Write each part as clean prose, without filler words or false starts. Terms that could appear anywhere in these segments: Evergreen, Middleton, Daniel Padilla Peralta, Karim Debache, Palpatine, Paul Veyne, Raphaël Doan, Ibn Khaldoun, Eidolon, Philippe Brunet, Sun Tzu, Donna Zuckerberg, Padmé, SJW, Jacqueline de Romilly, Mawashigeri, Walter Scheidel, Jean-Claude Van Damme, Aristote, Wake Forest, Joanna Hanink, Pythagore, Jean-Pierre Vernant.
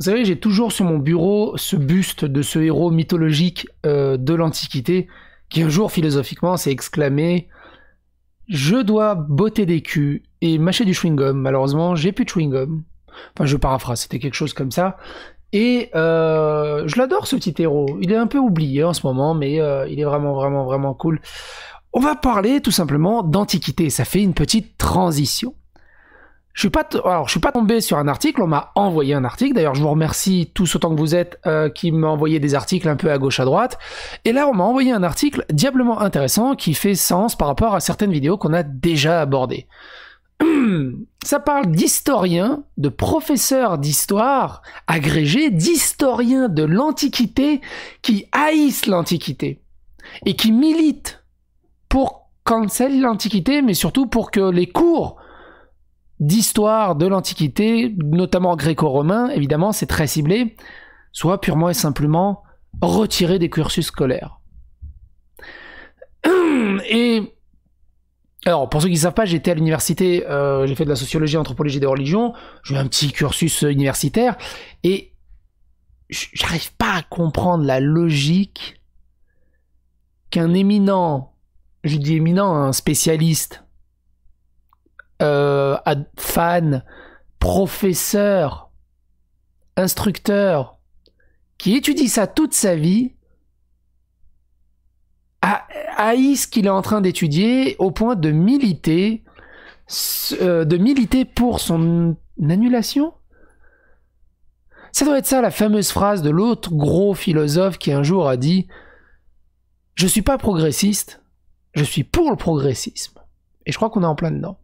Vous savez, j'ai toujours sur mon bureau ce buste de ce héros mythologique de l'Antiquité qui un jour, philosophiquement, s'est exclamé « Je dois botter des culs et mâcher du chewing-gum. Malheureusement, j'ai plus de chewing-gum. » Enfin, je paraphrase, c'était quelque chose comme ça. Et je l'adore, ce petit héros. Il est un peu oublié en ce moment, mais il est vraiment, vraiment, vraiment cool. On va parler tout simplement d'Antiquité. Ça fait une petite transition. Je suis pas tombé sur un article, on m'a envoyé un article. D'ailleurs, je vous remercie tous autant que vous êtes qui m'a envoyé des articles un peu à gauche à droite. Et là, on m'a envoyé un article diablement intéressant qui fait sens par rapport à certaines vidéos qu'on a déjà abordées. Ça parle d'historiens, de professeurs d'histoire agrégés, d'historiens de l'Antiquité qui haïssent l'Antiquité et qui militent pour cancel l'Antiquité, mais surtout pour que les cours d'histoire de l'Antiquité, notamment gréco-romain, évidemment c'est très ciblé, soit purement et simplement retiré des cursus scolaires. Et alors, pour ceux qui ne savent pas, j'étais à l'université, j'ai fait de la sociologie, anthropologie des religions, j'ai eu un petit cursus universitaire, et j'arrive pas à comprendre la logique qu'un éminent, je dis éminent, un spécialiste, fan, professeur, instructeur, qui étudie ça toute sa vie, haït ce qu'il est en train d'étudier au point de militer, pour son annulation. Ça doit être ça la fameuse phrase de l'autre gros philosophe qui un jour a dit « Je suis pas progressiste, je suis pour le progressisme. » Et je crois qu'on est en plein dedans.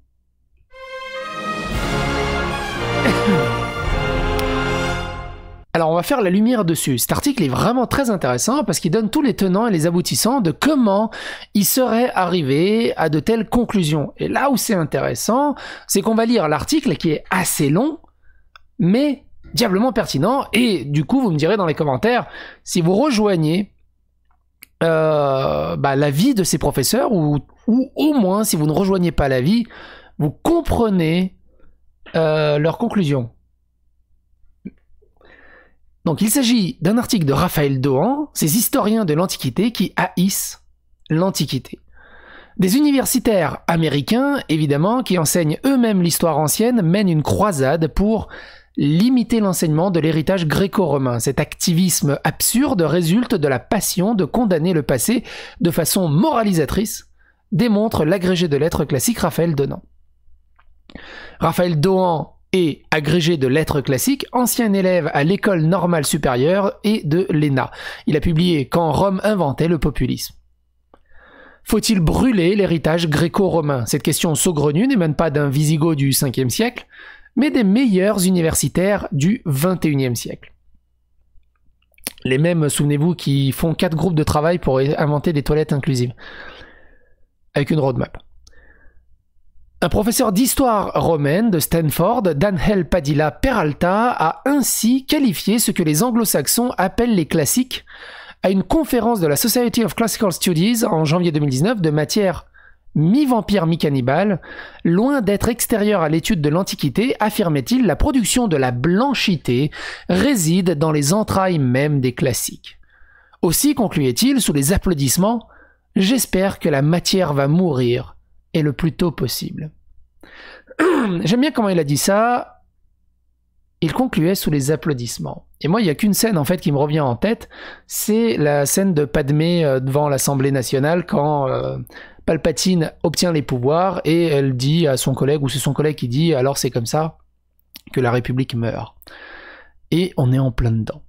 Alors on va faire la lumière dessus. Cet article est vraiment très intéressant parce qu'il donne tous les tenants et les aboutissants de comment il serait arrivé à de telles conclusions. Et là où c'est intéressant, c'est qu'on va lire l'article qui est assez long, mais diablement pertinent. Et du coup, vous me direz dans les commentaires si vous rejoignez l'avis de ces professeurs ou au moins si vous ne rejoignez pas l'avis, vous comprenez leurs conclusions. Donc il s'agit d'un article de Raphaël Doan, ces historiens de l'Antiquité qui haïssent l'Antiquité. Des universitaires américains, évidemment, qui enseignent eux-mêmes l'histoire ancienne, mènent une croisade pour limiter l'enseignement de l'héritage gréco-romain. Cet activisme absurde résulte de la passion de condamner le passé de façon moralisatrice, démontre l'agrégé de lettres classiques Raphaël Doan. Raphaël Doan est agrégé de lettres classiques, ancien élève à l'école normale supérieure et de l'ENA. Il a publié « Quand Rome inventait le populisme ». Faut-il brûler l'héritage gréco-romain? Cette question saugrenue n'émane pas d'un Visigoth du 5e siècle, mais des meilleurs universitaires du 21e siècle. Les mêmes, souvenez-vous, qui font 4 groupes de travail pour inventer des toilettes inclusives, avec une roadmap. Un professeur d'histoire romaine de Stanford, Daniel Padilla Peralta, a ainsi qualifié ce que les anglo-saxons appellent les classiques à une conférence de la Society of Classical Studies en janvier 2019 de matière mi-vampire, mi-cannibale. Loin d'être extérieure à l'étude de l'Antiquité, affirmait-il, la production de la blanchité réside dans les entrailles même des classiques. Aussi, concluait-il, sous les applaudissements, « J'espère que la matière va mourir. » Et le plus tôt possible. J'aime bien comment il a dit ça. Il concluait sous les applaudissements. Et moi, il n'y a qu'une scène en fait qui me revient en tête, c'est la scène de Padmé devant l'Assemblée nationale quand Palpatine obtient les pouvoirs et elle dit à son collègue, ou c'est son collègue qui dit « Alors c'est comme ça que la République meurt. » Et on est en plein dedans.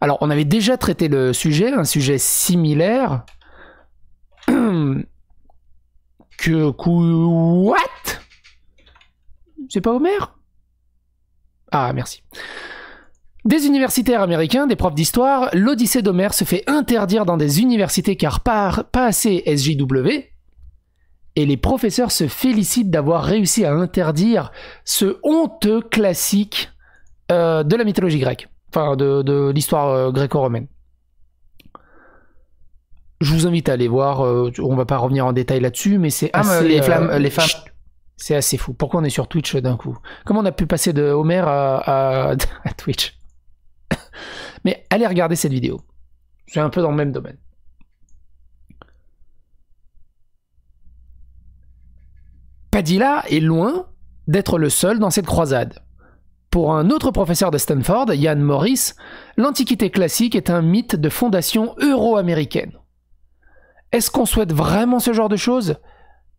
Alors, on avait déjà traité le sujet, un sujet similaire. What? C'est pas Homère? Ah, merci. Des universitaires américains, des profs d'histoire, l'Odyssée d'Homère se fait interdire dans des universités car pas assez SJW, et les professeurs se félicitent d'avoir réussi à interdire ce honteux classique de la mythologie grecque, enfin de l'histoire gréco-romaine. Je vous invite à aller voir, on va pas revenir en détail là-dessus, mais c'est assez... les femmes... C'est assez fou. Pourquoi on est sur Twitch d'un coup? Comment on a pu passer de Homère à Twitch? Mais allez regarder cette vidéo. C'est un peu dans le même domaine. Padilla est loin d'être le seul dans cette croisade. Pour un autre professeur de Stanford, Yann Morris, l'Antiquité classique est un mythe de fondation euro-américaine. Est-ce qu'on souhaite vraiment ce genre de choses?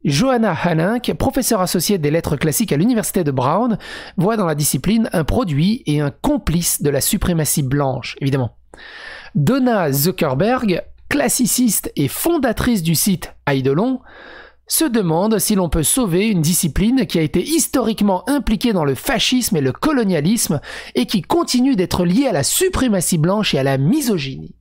Joanna Hanink, professeure associée des lettres classiques à l'université de Brown, voit dans la discipline un produit et un complice de la suprématie blanche, évidemment. Donna Zuckerberg, classiciste et fondatrice du site Eidolon, se demande si l'on peut sauver une discipline qui a été historiquement impliquée dans le fascisme et le colonialisme et qui continue d'être liée à la suprématie blanche et à la misogynie.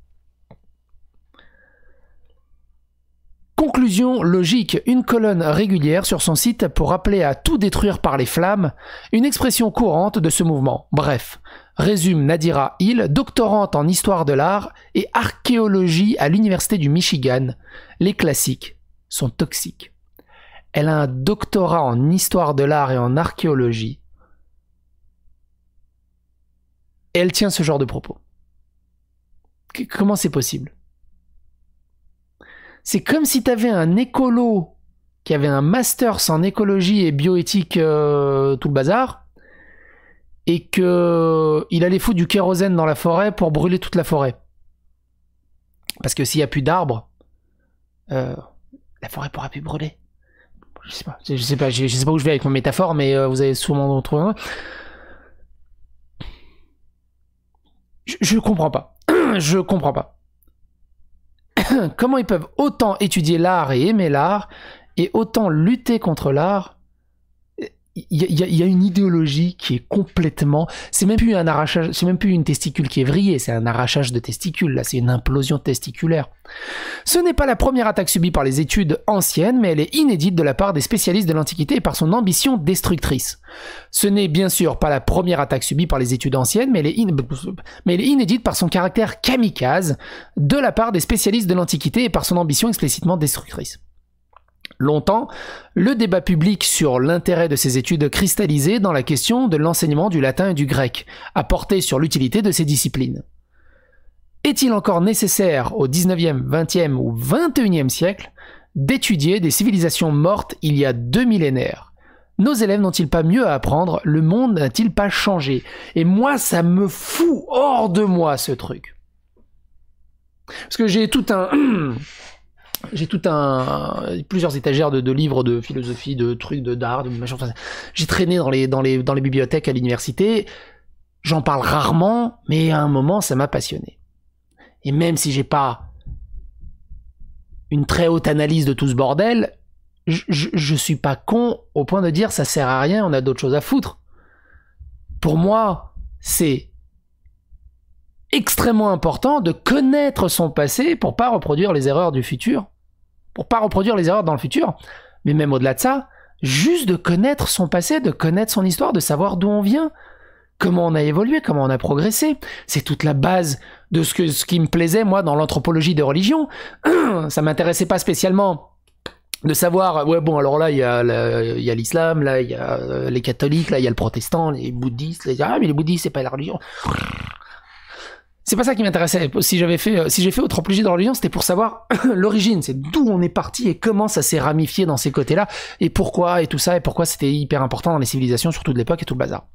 Conclusion logique, une colonne régulière sur son site pour appeler à tout détruire par les flammes, une expression courante de ce mouvement. Bref, résume Nadira Hill, doctorante en histoire de l'art et archéologie à l'université du Michigan. Les classiques sont toxiques. Elle a un doctorat en histoire de l'art et en archéologie. Et elle tient ce genre de propos. Comment c'est possible ? C'est comme si tu avais un écolo qui avait un master en écologie et bioéthique, tout le bazar, et qu'il allait foutre du kérosène dans la forêt pour brûler toute la forêt. Parce que s'il n'y a plus d'arbres, la forêt pourra plus brûler. Je sais pas où je vais avec ma métaphore, mais vous avez sûrement trouvé un. Je comprends pas. Je comprends pas. Comment ils peuvent autant étudier l'art et aimer l'art, et autant lutter contre l'art? Il y a une idéologie qui est complètement... C'est même plus un arrachage, c'est même plus une testicule qui est vrillée, c'est un arrachage de testicules, là, c'est une implosion testiculaire. Ce n'est pas la première attaque subie par les études anciennes, mais elle est inédite de la part des spécialistes de l'Antiquité et par son ambition destructrice. Ce n'est bien sûr pas la première attaque subie par les études anciennes, mais elle est inédite par son caractère kamikaze de la part des spécialistes de l'Antiquité et par son ambition explicitement destructrice. Longtemps, le débat public sur l'intérêt de ces études cristallisait dans la question de l'enseignement du latin et du grec, à porter sur l'utilité de ces disciplines. Est-il encore nécessaire au 19e, 20e ou 21e siècle d'étudier des civilisations mortes il y a 2 millénaires? Nos élèves n'ont-ils pas mieux à apprendre? Le monde n'a-t-il pas changé? Et moi, ça me fout hors de moi, ce truc. Parce que j'ai tout un... J'ai plusieurs étagères de livres de philosophie, de trucs, d'art, de machin. Enfin, j'ai traîné dans les bibliothèques à l'université. J'en parle rarement, mais à un moment, ça m'a passionné. Et même si j'ai pas une très haute analyse de tout ce bordel, je suis pas con au point de dire ça sert à rien, on a d'autres choses à foutre. Pour moi, c'est extrêmement important de connaître son passé pour pas reproduire les erreurs du futur, pour pas reproduire les erreurs dans le futur, mais même au-delà de ça, juste de connaître son passé, de connaître son histoire, de savoir d'où on vient, comment on a évolué, comment on a progressé. C'est toute la base de ce qui me plaisait, moi, dans l'anthropologie des religions. Ça m'intéressait pas spécialement de savoir, ouais, bon, alors là, il y a l'islam, là, il y a les catholiques, là, il y a le protestant, les bouddhistes, ah, mais les bouddhistes, c'est pas la religion. C'est pas ça qui m'intéressait. Si j'ai fait anthropologie de la religion, c'était pour savoir l'origine, c'est d'où on est parti et comment ça s'est ramifié dans ces côtés-là, et pourquoi, et tout ça, et pourquoi c'était hyper important dans les civilisations, surtout de l'époque et tout le bazar.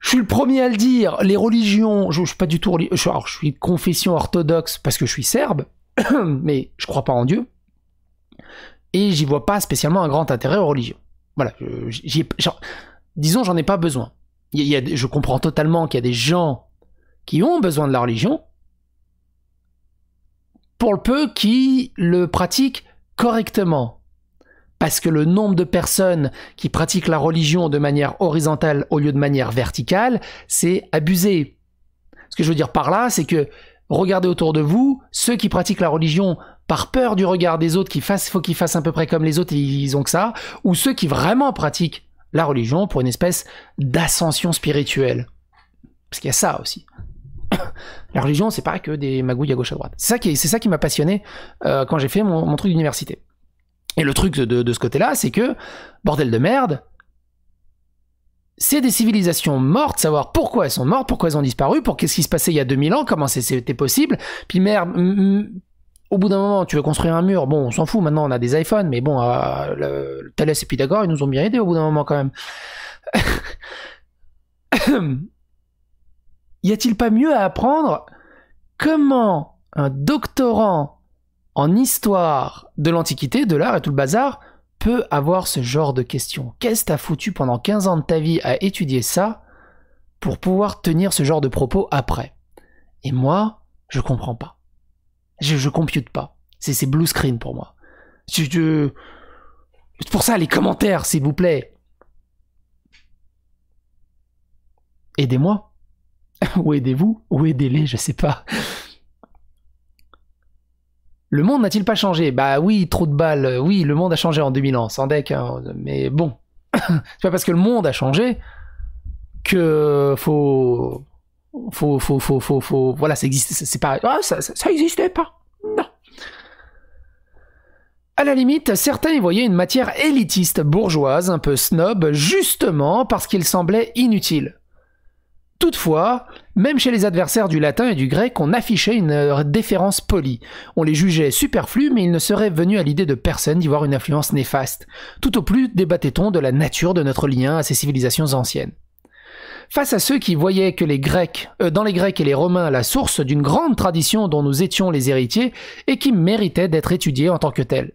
Je suis le premier à le dire, les religions, je suis pas du tout religieux, alors je suis confession orthodoxe parce que je suis serbe, mais je crois pas en Dieu, et j'y vois pas spécialement un grand intérêt aux religions. Voilà, disons, j'en ai pas besoin. Je comprends totalement qu'il y a des gens qui ont besoin de la religion, pour le peu qui le pratiquent correctement. Parce que le nombre de personnes qui pratiquent la religion de manière horizontale au lieu de manière verticale, c'est abusé. Ce que je veux dire par là, c'est que regardez autour de vous, ceux qui pratiquent la religion par peur du regard des autres, faut qu'ils fassent à peu près comme les autres et ils ont que ça, ou ceux qui vraiment pratiquent la religion pour une espèce d'ascension spirituelle. Parce qu'il y a ça aussi. La religion, c'est pas que des magouilles à gauche à droite. C'est ça qui m'a passionné quand j'ai fait mon truc d'université. Et le truc de ce côté-là, c'est que, bordel de merde, c'est des civilisations mortes, savoir pourquoi elles sont mortes, pourquoi elles ont disparu, pour qu'est-ce qui se passait il y a 2000 ans, comment c'était possible, puis merde... Au bout d'un moment, tu veux construire un mur, bon, on s'en fout, maintenant on a des iPhones, mais bon, Thalès et Pythagore, ils nous ont bien aidés au bout d'un moment quand même. Y a-t-il pas mieux à apprendre comment un doctorant en histoire de l'Antiquité, de l'art et tout le bazar, peut avoir ce genre de questions? Qu'est-ce que t'as foutu pendant 15 ans de ta vie à étudier ça pour pouvoir tenir ce genre de propos après? Et moi, je comprends pas. Je compute pas. C'est blue screen pour moi. C'est pour ça, les commentaires, s'il vous plaît. Aidez-moi. Ou aidez-vous. Ou aidez-les, je sais pas. Le monde n'a-t-il pas changé? Bah oui, trop de balles. Oui, le monde a changé en 2000 ans, sans deck. Hein, mais bon. C'est pas parce que le monde a changé que faut... Faut... Voilà, ça existait, c'est pareil. Ah, ça existait pas. Non. À la limite, certains y voyaient une matière élitiste, bourgeoise, un peu snob, justement parce qu'il semblait inutile. Toutefois, même chez les adversaires du latin et du grec, on affichait une déférence polie. On les jugeait superflus, mais il ne serait venu à l'idée de personne d'y voir une influence néfaste. Tout au plus débattait-on de la nature de notre lien à ces civilisations anciennes. Face à ceux qui voyaient que les Grecs, dans les Grecs et les Romains la source d'une grande tradition dont nous étions les héritiers et qui méritait d'être étudiée en tant que telle.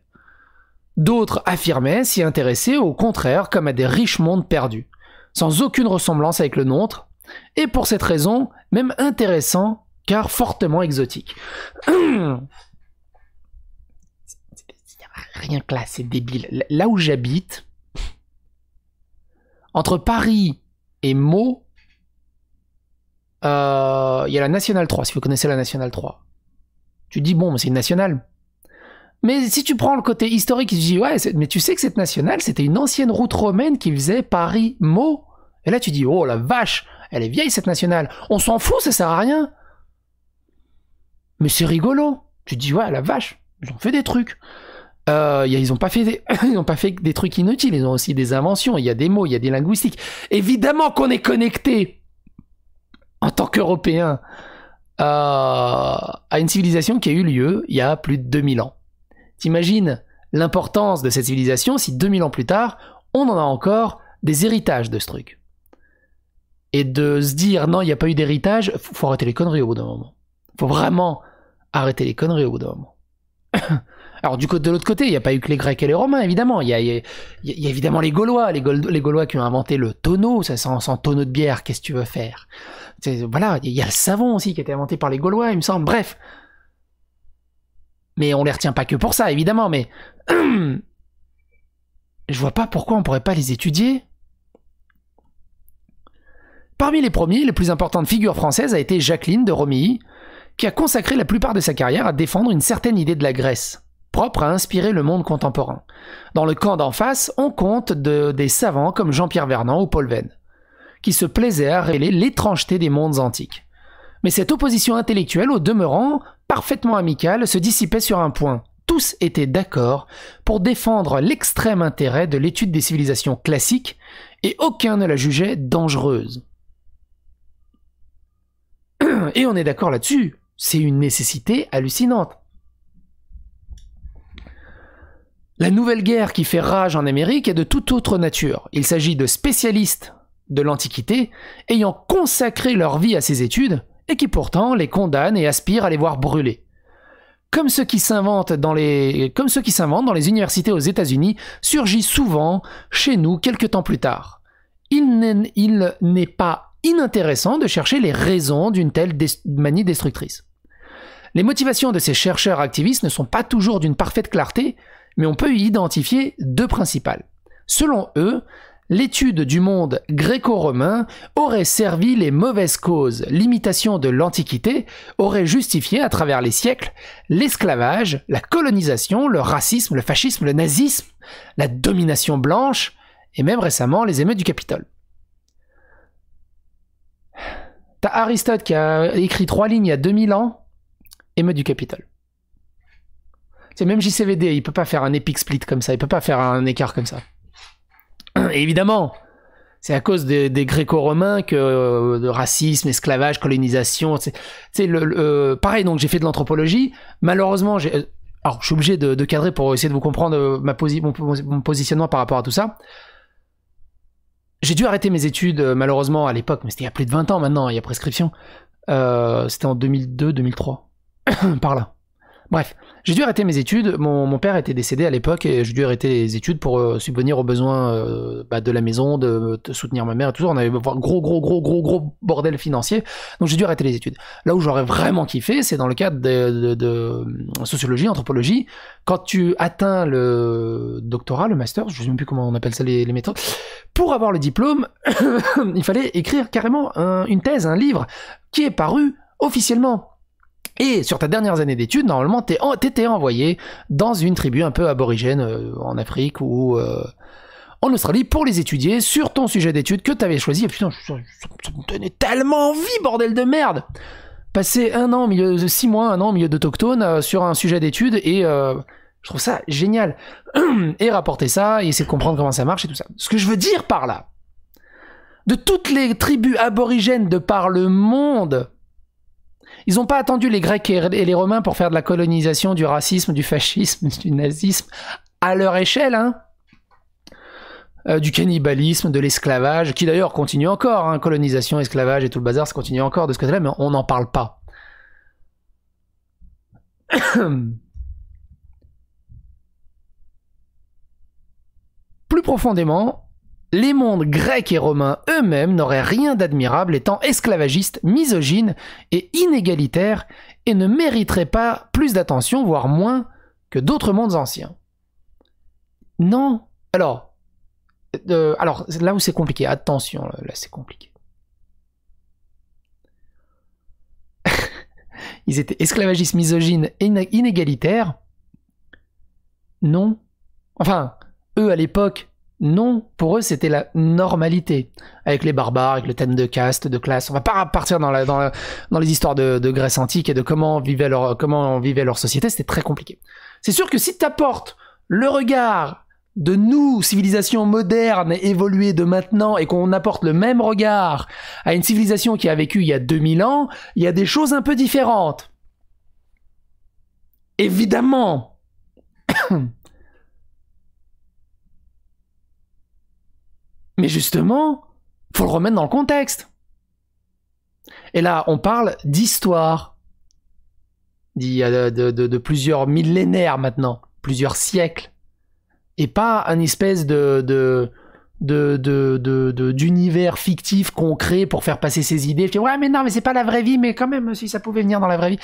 D'autres affirmaient s'y intéresser au contraire comme à des riches mondes perdus, sans aucune ressemblance avec le nôtre, et pour cette raison même intéressant car fortement exotique. Rien que là, c'est débile. Là où j'habite, entre Paris et Meaux, il y a la Nationale 3, si vous connaissez la Nationale 3. Tu te dis, bon, mais c'est une nationale. Mais si tu prends le côté historique, tu te dis, ouais, mais tu sais que cette nationale, c'était une ancienne route romaine qui faisait Paris-Meaux. Et là, tu dis, oh la vache, elle est vieille cette nationale. On s'en fout, ça sert à rien. Mais c'est rigolo. Tu te dis, ouais, la vache, ils ont fait des trucs. Ils n'ont pas fait des trucs inutiles, ils ont aussi des inventions, il y a des mots, il y a des linguistiques. Évidemment qu'on est connecté en tant qu'Européens à une civilisation qui a eu lieu il y a plus de 2000 ans. T'imagines l'importance de cette civilisation si 2000 ans plus tard, on en a encore des héritages de ce truc. Et de se dire non, il n'y a pas eu d'héritage, faut arrêter les conneries au bout d'un moment. Faut vraiment arrêter les conneries au bout d'un moment. Alors de l'autre côté, il n'y a pas eu que les Grecs et les Romains, évidemment. Il y a évidemment les Gaulois, qui ont inventé le tonneau. Ça, sans tonneau de bière, qu'est-ce que tu veux faire? Voilà, il y a le savon aussi qui a été inventé par les Gaulois, il me semble. Bref. Mais on les retient pas que pour ça, évidemment. Mais je vois pas pourquoi on pourrait pas les étudier. Parmi les premiers, les plus importantes figures françaises a été Jacqueline de Romilly, qui a consacré la plupart de sa carrière à défendre une certaine idée de la Grèce, propre à inspirer le monde contemporain. Dans le camp d'en face, on compte des savants comme Jean-Pierre Vernant ou Paul Veyne, qui se plaisaient à révéler l'étrangeté des mondes antiques. Mais cette opposition intellectuelle, au demeurant parfaitement amicale, se dissipait sur un point. Tous étaient d'accord pour défendre l'extrême intérêt de l'étude des civilisations classiques, et aucun ne la jugeait dangereuse. Et on est d'accord là-dessus, c'est une nécessité hallucinante. La nouvelle guerre qui fait rage en Amérique est de toute autre nature. Il s'agit de spécialistes de l'Antiquité ayant consacré leur vie à ces études et qui pourtant les condamnent et aspirent à les voir brûler. Comme ceux qui s'inventent dans les universités aux États-Unis surgit souvent chez nous quelques temps plus tard. Il n'est pas inintéressant de chercher les raisons d'une telle manie destructrice. Les motivations de ces chercheurs activistes ne sont pas toujours d'une parfaite clarté, mais on peut y identifier deux principales. Selon eux, l'étude du monde gréco-romain aurait servi les mauvaises causes. L'imitation de l'Antiquité aurait justifié, à travers les siècles, l'esclavage, la colonisation, le racisme, le fascisme, le nazisme, la domination blanche, et même récemment les émeutes du Capitole. T'as Aristote qui a écrit 3 lignes il y a 2000 ans, émeute du Capitole. C'est même JCVD, il peut pas faire un epic split comme ça, il peut pas faire un écart comme ça. Et évidemment, c'est à cause des gréco-romains que de racisme, esclavage, colonisation, c'est pareil. Donc j'ai fait de l'anthropologie. Malheureusement, alors je suis obligé de cadrer pour essayer de vous comprendre mon positionnement par rapport à tout ça. J'ai dû arrêter mes études, malheureusement, à l'époque, mais c'était il y a plus de 20 ans maintenant, il y a prescription. C'était en 2002-2003, par là. Bref, j'ai dû arrêter mes études, mon père était décédé à l'époque, et j'ai dû arrêter les études pour subvenir aux besoins de la maison, de soutenir ma mère, et tout ça. On avait un gros bordel financier, donc j'ai dû arrêter les études. Là où j'aurais vraiment kiffé, c'est dans le cadre de sociologie, anthropologie. Quand tu atteins le doctorat, le master, je ne sais même plus comment on appelle ça, les méthodes, pour avoir le diplôme, il fallait écrire carrément une thèse, un livre, qui est paru officiellement. Et sur ta dernière année d'études, normalement, t'étais envoyé dans une tribu un peu aborigène en Afrique ou en Australie pour les étudier sur ton sujet d'études que t'avais choisi. Et putain, ça me donnait tellement envie, bordel de merde! Passer un an au milieu de 6 mois, un an au milieu d'autochtones sur un sujet d'études et je trouve ça génial. Et rapporter ça et essayer de comprendre comment ça marche et tout ça. Ce que je veux dire par là, de toutes les tribus aborigènes de par le monde... Ils n'ont pas attendu les Grecs et les Romains pour faire de la colonisation, du racisme, du fascisme, du nazisme, à leur échelle, hein. Du cannibalisme, de l'esclavage, qui d'ailleurs continue encore, hein. Colonisation, esclavage et tout le bazar, ça continue encore de ce côté-là, mais on n'en parle pas. Plus profondément, les mondes grecs et romains eux-mêmes n'auraient rien d'admirable étant esclavagistes, misogynes et inégalitaires et ne mériteraient pas plus d'attention, voire moins, que d'autres mondes anciens. Non. Alors là où c'est compliqué, attention, là c'est compliqué. Ils étaient esclavagistes, misogynes et inégalitaires. Non. Enfin, eux à l'époque... Non, pour eux, c'était la normalité. Avec les barbares, avec le thème de caste, de classe. On va pas partir dans les histoires de Grèce antique et de comment vivait leur société. C'était très compliqué. C'est sûr que si tu apportes le regard de nous, civilisation moderne et évoluée de maintenant, et qu'on apporte le même regard à une civilisation qui a vécu il y a 2000 ans, il y a des choses un peu différentes. Évidemment. Mais justement, faut le remettre dans le contexte. Et là, on parle d'histoire, de plusieurs millénaires maintenant, plusieurs siècles, et pas un espèce d'univers fictif qu'on crée pour faire passer ses idées. Puis, ouais, mais non, mais c'est pas la vraie vie, mais quand même, si ça pouvait venir dans la vraie vie.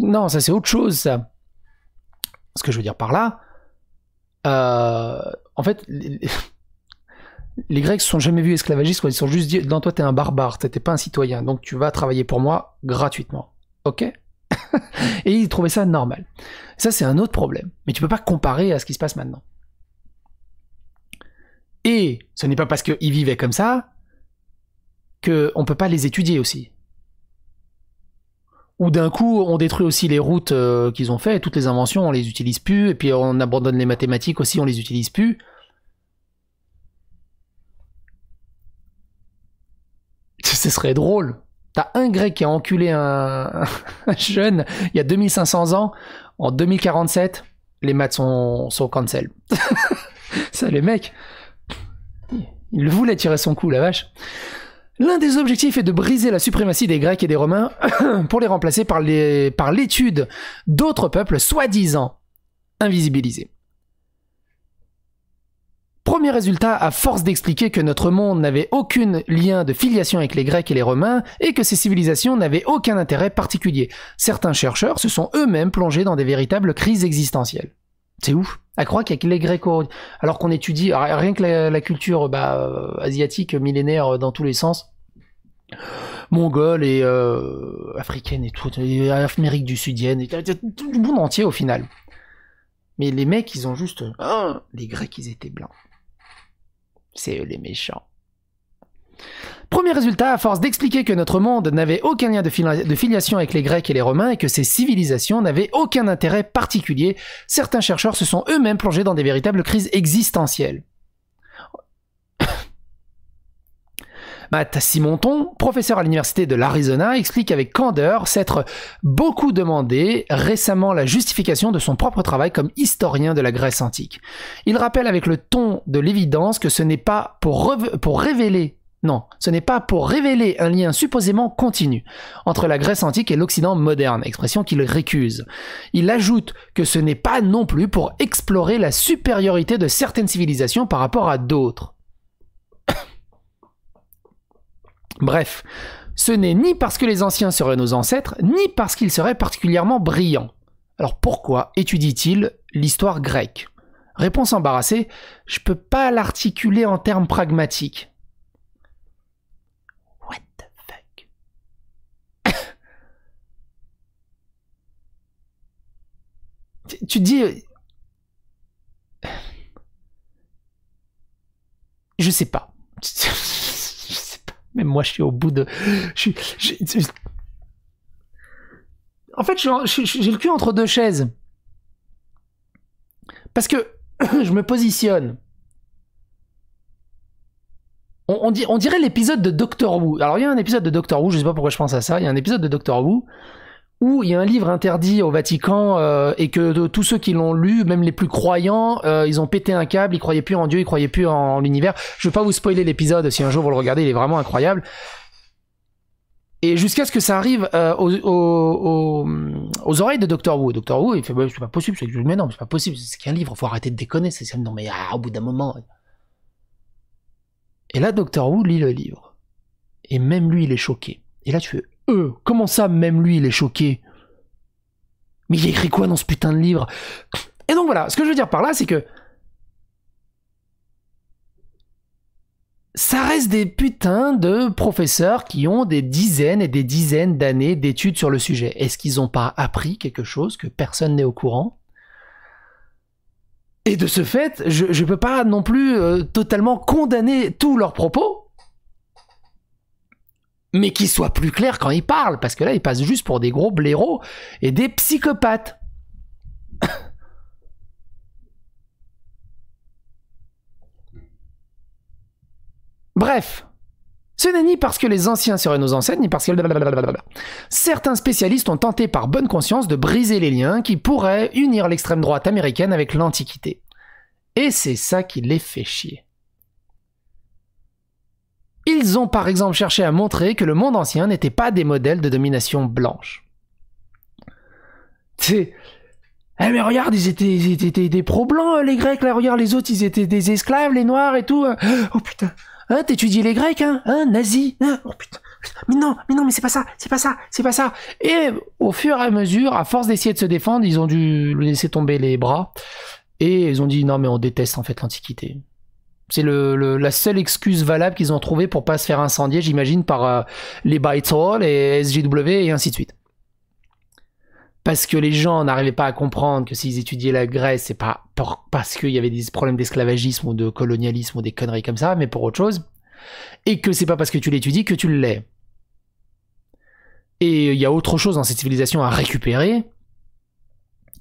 Non, ça c'est autre chose, ça. Ce que je veux dire par là, en fait... Les Grecs se sont jamais vus esclavagistes, quoi. Ils se sont juste dit, non, toi t'es un barbare, t'es pas un citoyen, donc tu vas travailler pour moi gratuitement. Ok. Et ils trouvaient ça normal. Ça c'est un autre problème, mais tu peux pas comparer à ce qui se passe maintenant. Et ce n'est pas parce qu'ils vivaient comme ça qu'on peut pas les étudier aussi. Ou d'un coup, on détruit aussi les routes qu'ils ont fait, et toutes les inventions, on les utilise plus, et puis on abandonne les mathématiques aussi, on les utilise plus. Ce serait drôle. T'as un grec qui a enculé un jeune il y a 2500 ans. En 2047, les maths sont cancel. Ça, les mecs, il voulait tirer son coup, la vache. L'un des objectifs est de briser la suprématie des Grecs et des Romains pour les remplacer par l'étude d'autres peuples soi-disant invisibilisés. Premier résultat, à force d'expliquer que notre monde n'avait aucun lien de filiation avec les Grecs et les Romains et que ces civilisations n'avaient aucun intérêt particulier, certains chercheurs se sont eux-mêmes plongés dans des véritables crises existentielles. C'est ouf, à croire qu'il y a les Grecs, alors qu'on étudie rien que la culture asiatique millénaire dans tous les sens, mongole et africaine et tout, et Amérique du Sudienne, et tout le monde entier au final. Mais les mecs, ils ont juste... Les Grecs, ils étaient blancs. C'est eux les méchants. Premier résultat, à force d'expliquer que notre monde n'avait aucun lien de filiation avec les Grecs et les Romains et que ces civilisations n'avaient aucun intérêt particulier, certains chercheurs se sont eux-mêmes plongés dans des véritables crises existentielles. Matt Simonton, professeur à l'université de l'Arizona, explique avec candeur s'être beaucoup demandé récemment la justification de son propre travail comme historien de la Grèce antique. Il rappelle avec le ton de l'évidence que ce n'est pas pour révéler un lien supposément continu entre la Grèce antique et l'Occident moderne, expression qu'il récuse. Il ajoute que ce n'est pas non plus pour explorer la supériorité de certaines civilisations par rapport à d'autres. Bref, ce n'est ni parce que les anciens seraient nos ancêtres, ni parce qu'ils seraient particulièrement brillants. Alors pourquoi étudie-t-il l'histoire grecque? Réponse embarrassée, je peux pas l'articuler en termes pragmatiques. What the fuck? Tu dis... Je sais pas. Même moi, je suis au bout de... En fait, j'ai le cul entre deux chaises. Parce que je me positionne. On dirait l'épisode de Doctor Who. Alors, il y a un épisode de Doctor Who, je sais pas pourquoi je pense à ça. Il y a un épisode de Doctor Who où il y a un livre interdit au Vatican et que tous ceux qui l'ont lu, même les plus croyants, ils ont pété un câble, ils croyaient plus en Dieu, ils croyaient plus en l'univers. Je ne vais pas vous spoiler l'épisode si un jour vous le regardez, il est vraiment incroyable. Et jusqu'à ce que ça arrive aux oreilles de Doctor Who. Doctor Who, il fait bah, c'est pas possible, mais non, c'est pas possible, c'est qu'un livre, faut arrêter de déconner, c'est non mais au bout d'un moment. Et là, Doctor Who lit le livre. Et même lui, il est choqué. Et là, tu fais comment ça, même lui, il est choqué? Mais il a écrit quoi dans ce putain de livre? Et donc voilà, ce que je veux dire par là, c'est que ça reste des putains de professeurs qui ont des dizaines et des dizaines d'années d'études sur le sujet. Est-ce qu'ils n'ont pas appris quelque chose que personne n'est au courant? Et de ce fait, je peux pas non plus totalement condamner tous leurs propos. Mais qu'ils soient plus clairs quand ils parlent, parce que là, ils passent juste pour des gros blaireaux et des psychopathes. Bref, ce n'est ni parce que les anciens seraient nos ancêtres, ni parce que... Certains spécialistes ont tenté par bonne conscience de briser les liens qui pourraient unir l'extrême droite américaine avec l'Antiquité. Et c'est ça qui les fait chier. Ils ont par exemple cherché à montrer que le monde ancien n'était pas des modèles de domination blanche. T'sais, eh mais regarde, ils étaient des pro-blancs, les Grecs, là, regarde, les autres, ils étaient des esclaves, les Noirs et tout. Oh putain, hein, t'étudies les Grecs, hein, nazis, hein, oh putain, mais non, mais c'est pas ça. Et au fur et à mesure, à force d'essayer de se défendre, ils ont dû laisser tomber les bras, et ils ont dit, non mais on déteste en fait l'Antiquité. C'est la seule excuse valable qu'ils ont trouvée pour pas se faire incendier, j'imagine, par les Bytehall, les SJW et ainsi de suite. Parce que les gens n'arrivaient pas à comprendre que s'ils étudiaient la Grèce, c'est pas parce qu'il y avait des problèmes d'esclavagisme ou de colonialisme ou des conneries comme ça, mais pour autre chose. Et que c'est pas parce que tu l'étudies que tu l'es. Et il y a autre chose dans cette civilisation à récupérer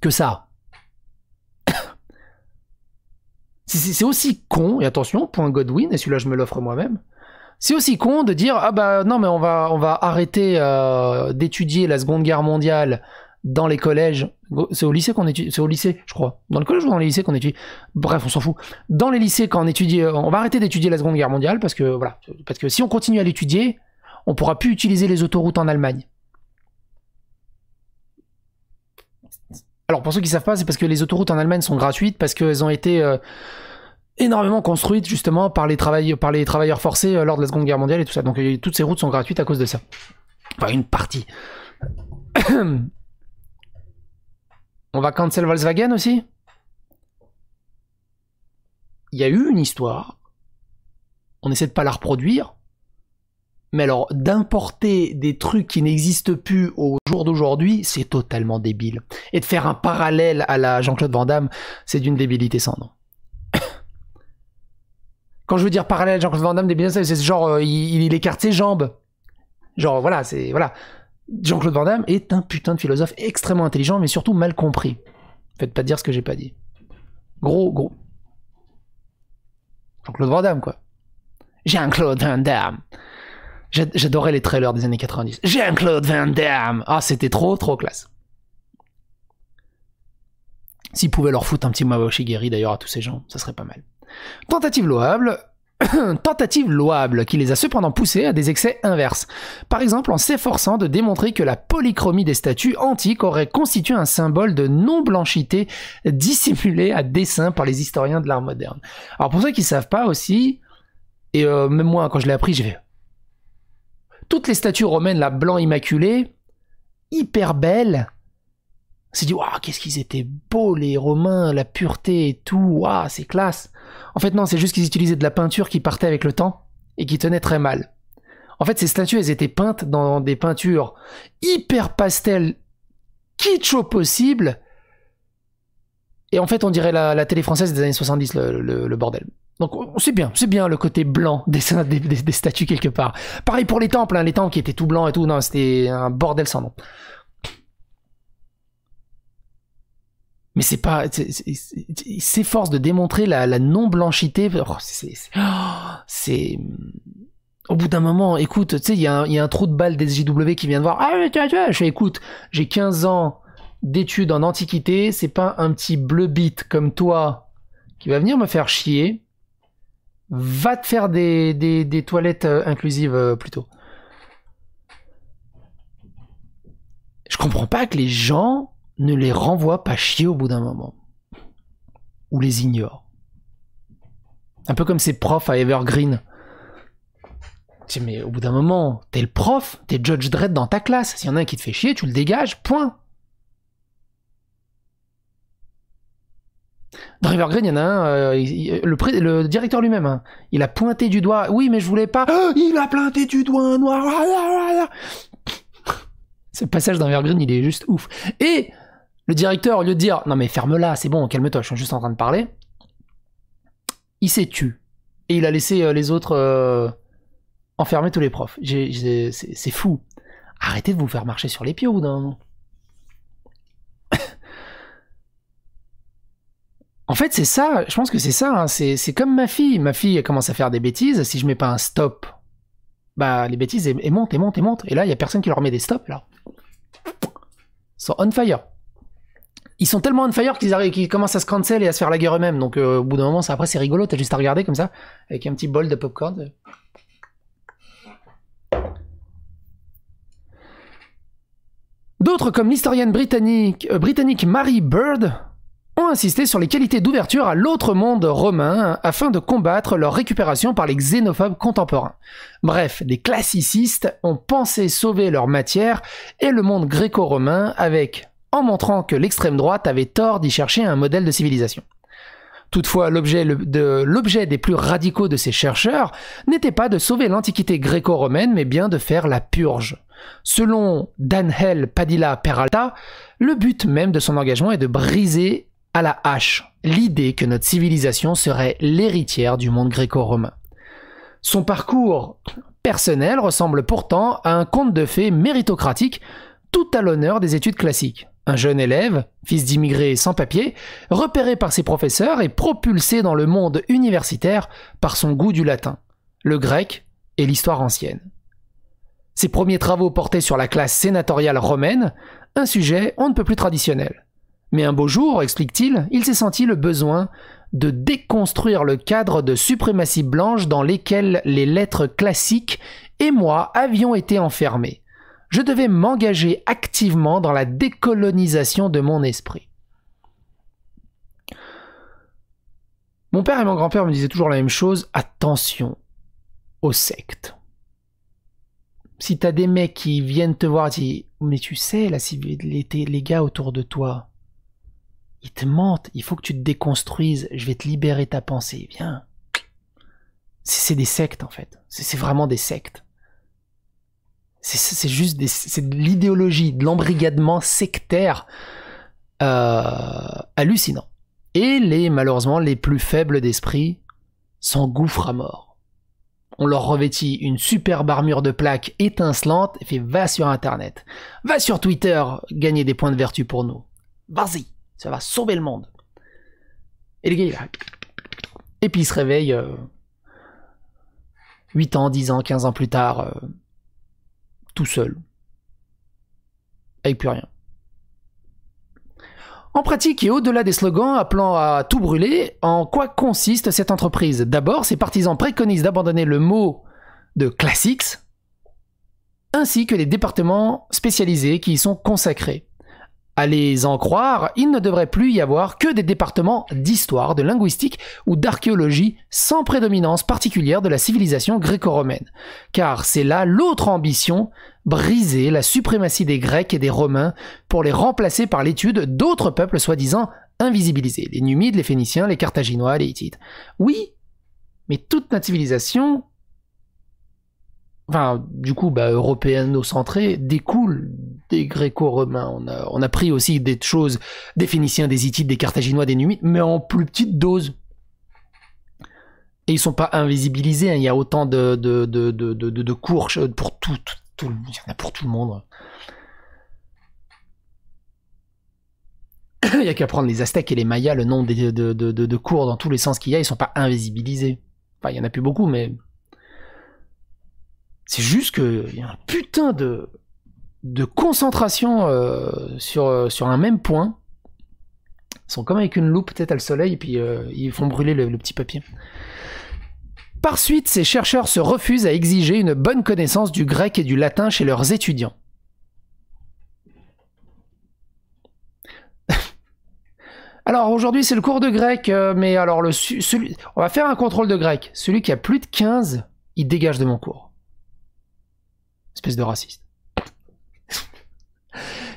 que ça. C'est aussi con, et attention, point Godwin, et celui-là je me l'offre moi-même, c'est aussi con de dire, ah bah non mais on va arrêter d'étudier la Seconde Guerre mondiale dans les collèges, c'est au lycée qu'on étudie, c'est au lycée je crois, dans le collège ou dans les lycées qu'on étudie, bref on s'en fout, dans les lycées quand on étudie, on va arrêter d'étudier la Seconde Guerre mondiale parce que voilà, parce que si on continue à l'étudier, on pourra plus utiliser les autoroutes en Allemagne. Alors pour ceux qui ne savent pas, c'est parce que les autoroutes en Allemagne sont gratuites, parce qu'elles ont été énormément construites justement par les travailleurs forcés lors de la Seconde Guerre mondiale et tout ça. Donc toutes ces routes sont gratuites à cause de ça. Enfin une partie. On va cancel Volkswagen aussi? Il y a eu une histoire. On essaie de pas la reproduire. Mais alors, d'importer des trucs qui n'existent plus au jour d'aujourd'hui, c'est totalement débile. Et de faire un parallèle à la Jean-Claude Van Damme, c'est d'une débilité sans nom. Quand je veux dire parallèle à Jean-Claude Van Damme, c'est ce genre, il écarte ses jambes. Genre, voilà, c'est... Voilà. Jean-Claude Van Damme est un putain de philosophe extrêmement intelligent, mais surtout mal compris. Faites pas dire ce que j'ai pas dit. Gros. Jean-Claude Van Damme, quoi. Jean-Claude Van Damme. J'adorais les trailers des années 90. Jean-Claude Van Damme. Ah, c'était trop classe. S'ils pouvaient leur foutre un petit Mawashigeri d'ailleurs à tous ces gens, ça serait pas mal. Tentative louable qui les a cependant poussés à des excès inverses. Par exemple en s'efforçant de démontrer que la polychromie des statues antiques aurait constitué un symbole de non-blanchité dissimulé à dessein par les historiens de l'art moderne. Alors pour ceux qui ne savent pas aussi, et même moi quand je l'ai appris, j'ai fait... Toutes les statues romaines, là, blanc immaculé, hyper belles. On s'est dit, waouh, qu'est-ce qu'ils étaient beaux les Romains, la pureté et tout, waouh, c'est classe. En fait, non, c'est juste qu'ils utilisaient de la peinture qui partait avec le temps et qui tenait très mal. En fait, ces statues, elles étaient peintes dans des peintures hyper pastel, kitsch au possible. Et en fait, on dirait la télé française des années 70, le bordel. Donc c'est bien le côté blanc des statues quelque part. Pareil pour les temples, hein, les temples qui étaient tout blancs et tout, non, c'était un bordel sans nom. Mais c'est pas... Il s'efforce de démontrer la non-blanchité. Oh, c'est... Au bout d'un moment, écoute, tu sais, il y a un trou de balle des JW qui vient de voir. Ah, je fais, écoute, j'ai 15 ans d'études en antiquité, c'est pas un petit bleu bite comme toi qui va venir me faire chier. Va te faire des toilettes inclusives plutôt. Je comprends pas que les gens ne les renvoient pas chier au bout d'un moment. Ou les ignorent. Un peu comme ces profs à Evergreen. Tu sais, mais au bout d'un moment, t'es le prof, t'es Judge Dredd dans ta classe. S'il y en a un qui te fait chier, tu le dégages, point. Dans Evergreen, il y en a un, le directeur lui-même, hein, il a pointé du doigt. Oui, mais je voulais pas. Oh, il a pointé du doigt un noir. Ce passage dans Evergreen, il est juste ouf. Et le directeur, au lieu de dire non, mais ferme-la, c'est bon, calme-toi, je suis juste en train de parler, il s'est tué. Et il a laissé les autres enfermer tous les profs. C'est fou. Arrêtez de vous faire marcher sur les pieds au bout d'un moment. En fait, c'est ça, je pense que c'est ça, hein. C'est comme ma fille. Ma fille commence à faire des bêtises, si je mets pas un stop, bah les bêtises, elles montent, elles montent, elles montent. Et là, il n'y a personne qui leur met des stops, là. Ils sont on fire. Ils sont tellement on fire qu'ils commencent à se cancel et à se faire la guerre eux-mêmes. Donc au bout d'un moment, ça, après, c'est rigolo, t'as juste à regarder comme ça, avec un petit bol de popcorn. D'autres, comme l'historienne britannique Mary Bird, ont insisté sur les qualités d'ouverture à l'autre monde romain afin de combattre leur récupération par les xénophobes contemporains. Bref, des classicistes ont pensé sauver leur matière et le monde gréco-romain en montrant que l'extrême droite avait tort d'y chercher un modèle de civilisation. Toutefois, l'objet des plus radicaux de ces chercheurs n'était pas de sauver l'antiquité gréco-romaine, mais bien de faire la purge. Selon Daniel Padilla Peralta, le but même de son engagement est de briser à la hache l'idée que notre civilisation serait l'héritière du monde gréco-romain. Son parcours personnel ressemble pourtant à un conte de fées méritocratique, tout à l'honneur des études classiques. Un jeune élève, fils d'immigrés sans papier, repéré par ses professeurs et propulsé dans le monde universitaire par son goût du latin, le grec et l'histoire ancienne. Ses premiers travaux portaient sur la classe sénatoriale romaine, un sujet on ne peut plus traditionnel. Mais un beau jour, explique-t-il, il s'est senti le besoin de déconstruire le cadre de suprématie blanche dans lesquels les lettres classiques et moi avions été enfermés. Je devais m'engager activement dans la décolonisation de mon esprit. Mon père et mon grand-père me disaient toujours la même chose, attention aux sectes. Si t'as des mecs qui viennent te voir et disent, mais tu sais, là, si les gars autour de toi, ils te mentent, il faut que tu te déconstruises, je vais te libérer ta pensée, viens. C'est des sectes, en fait. C'est vraiment des sectes. C'est juste de l'idéologie, de l'embrigadement sectaire hallucinant. Et malheureusement, les plus faibles d'esprit s'engouffre à mort. On leur revêtit une superbe armure de plaques étincelante et fait « va sur Internet, va sur Twitter, gagner des points de vertu pour nous. Vas-y, ça va sauver le monde. » Et les gars, et puis ils se réveillent 8 ans, 10 ans, 15 ans plus tard, tout seul, avec plus rien. En pratique et au-delà des slogans appelant à tout brûler, en quoi consiste cette entreprise? D'abord, ses partisans préconisent d'abandonner le mot de classics, ainsi que les départements spécialisés qui y sont consacrés. À les en croire, il ne devrait plus y avoir que des départements d'histoire, de linguistique ou d'archéologie sans prédominance particulière de la civilisation gréco-romaine. Car c'est là l'autre ambition, briser la suprématie des Grecs et des Romains pour les remplacer par l'étude d'autres peuples soi-disant invisibilisés. Les Numides, les Phéniciens, les Carthaginois, les Hittites. Oui, mais toute notre civilisation, enfin, du coup, bah, européano-centrée, découle des gréco-romains. On a pris aussi des choses des Phéniciens, des Hittites, des Carthaginois, des Numides, mais en plus petite dose. Et ils sont pas invisibilisés, hein. Il y a autant de cours pour tout le monde. Il y en a pour tout le monde. Il n'y a qu'à prendre les Aztèques et les Mayas, le nombre de cours dans tous les sens qu'il y a, ils sont pas invisibilisés. Enfin, il y en a plus beaucoup, mais... C'est juste qu'il y a un putain de concentration sur un même point. Ils sont comme avec une loupe, peut-être à le soleil, et puis ils font brûler le petit papier. Par suite, ces chercheurs se refusent à exiger une bonne connaissance du grec et du latin chez leurs étudiants. Alors aujourd'hui, c'est le cours de grec, mais alors on va faire un contrôle de grec. Celui qui a plus de 15, il dégage de mon cours. Espèce de raciste.